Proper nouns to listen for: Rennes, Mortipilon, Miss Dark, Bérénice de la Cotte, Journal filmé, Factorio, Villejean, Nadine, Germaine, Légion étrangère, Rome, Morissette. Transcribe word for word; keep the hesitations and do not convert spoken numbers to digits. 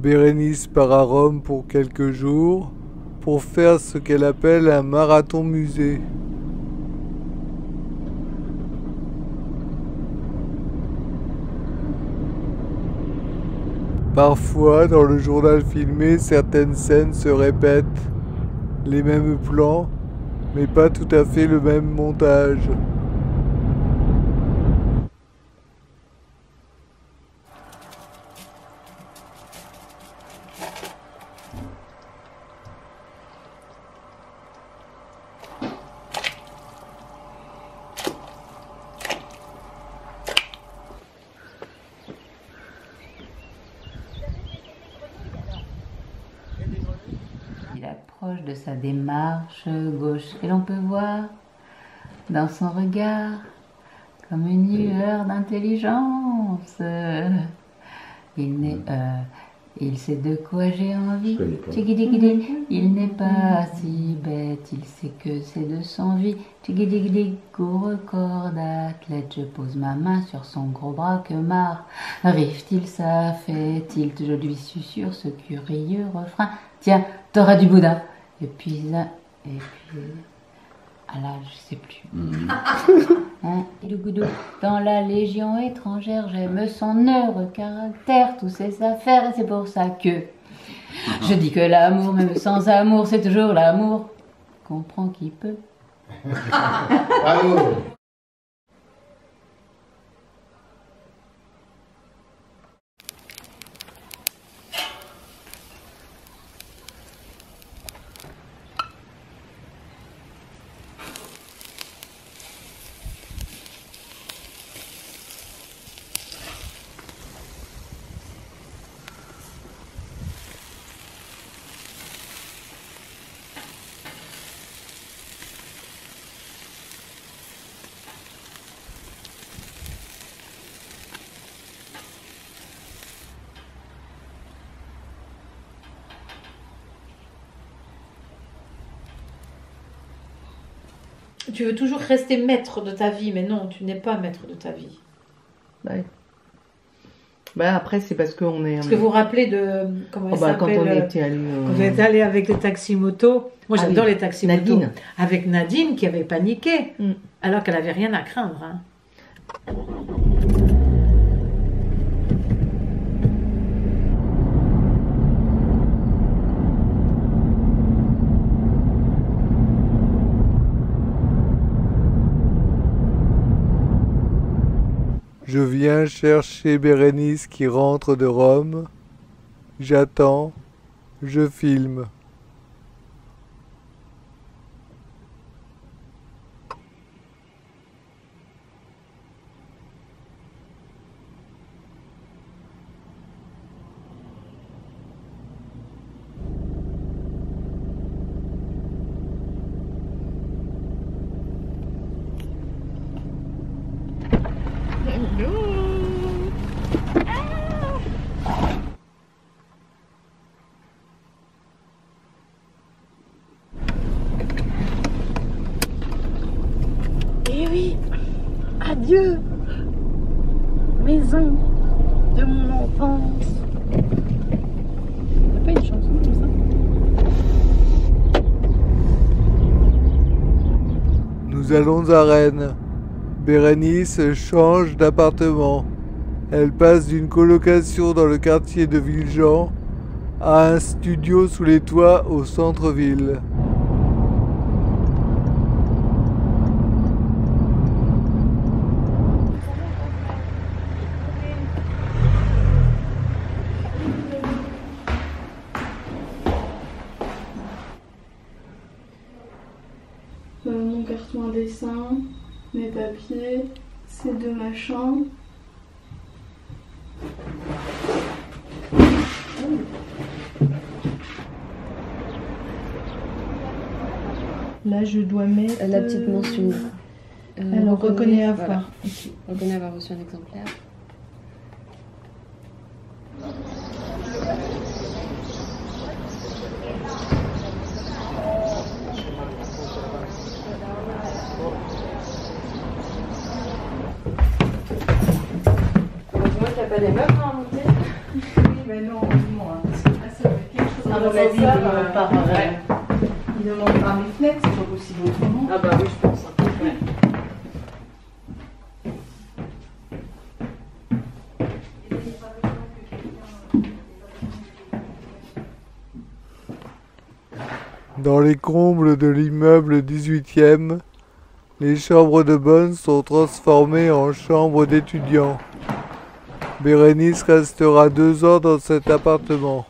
Bérénice part à Rome pour quelques jours pour faire ce qu'elle appelle un marathon musée. Parfois, dans le journal filmé, certaines scènes se répètent, les mêmes plans, mais pas tout à fait le même montage. De sa démarche gauche, et l'on peut voir dans son regard comme une lueur d'intelligence. Il n'est, euh, il sait de quoi j'ai envie. Il n'est pas si bête, il sait que c'est de son vie. Court corps d'athlète, je pose ma main sur son gros bras que marre. Rive-t-il, ça fait-il, je lui susurre ce curieux refrain. Tiens, t'auras du boudin. Et puis, et puis, ah là, je sais plus. Hein, dans la Légion étrangère, j'aime son heureux caractère, tous ses affaires, et c'est pour ça que je dis que l'amour, même sans amour, c'est toujours l'amour. Comprends qui peut. Bravo. Tu veux toujours rester maître de ta vie, mais non, tu n'es pas maître de ta vie. Ouais. Bah après, c'est parce qu'on est... Parce que vous vous rappelez de... Comment oh bah, quand on était allé... Euh... Quand on est allé avec les taxis-motos. Moi, ah, j'adore oui. les taxis-motos. Nadine. Avec Nadine, qui avait paniqué, mm. alors qu'elle n'avait rien à craindre. Hein. Je viens chercher Bérénice qui rentre de Rome. J'attends, je filme. Eh oui, adieu, maison de mon enfance. Il n'y a pas une chanson comme ça? Nous allons à Rennes. Bérénice change d'appartement. Elle passe d'une colocation dans le quartier de Villejean à un studio sous les toits au centre-ville. Mon carton à dessin, mes papiers, c'est de ma chambre. Là, je dois mettre la petite mention. Euh, Elle reconnaît, reconnaît avoir. Voilà. Okay. Reconnaît avoir reçu un exemplaire. Pas des meubles à monter. Oui, mais non, heureusement. Hein, parce que là, ça fait quelque chose. Ah, mais ça, euh, par euh, ouais. Il demande par mes fenêtres, c'est pas possible autrement. Ah, bah oui, je pense. Hein. Ouais. Dans les combles de l'immeuble dix-huitième, les chambres de bonne sont transformées en chambres d'étudiants. Bérénice restera deux ans dans cet appartement.